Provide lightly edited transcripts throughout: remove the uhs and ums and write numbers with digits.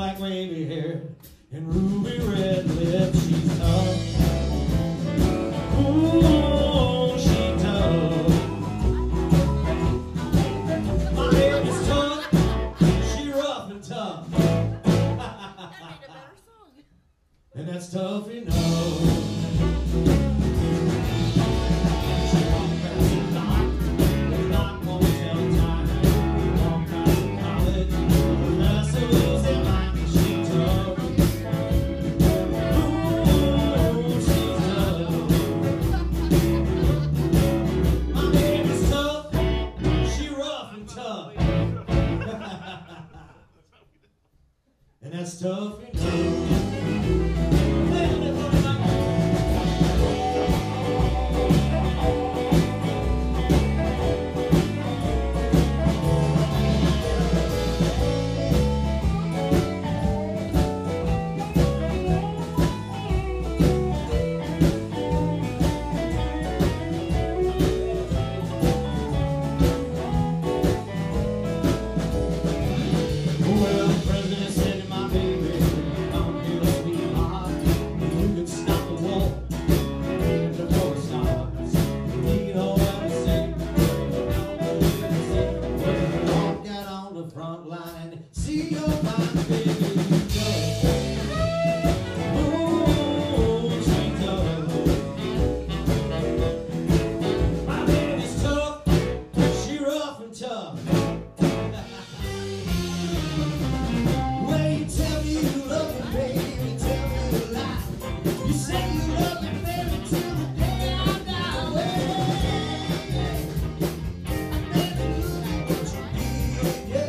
black wavy hair and ruby red lips. She's tough. Ooh, she's tough. My hair is tough. She rough and tough. And that's tough enough. And that's tough enough. See your mind, baby, oh, she's tough. My baby's tough, she rough and tough. Well, you tell me you love me, baby, tell me a lie. You say you love me, baby, till the day I die. Well, I never knew what you did, yeah.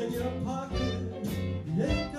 in your pocket.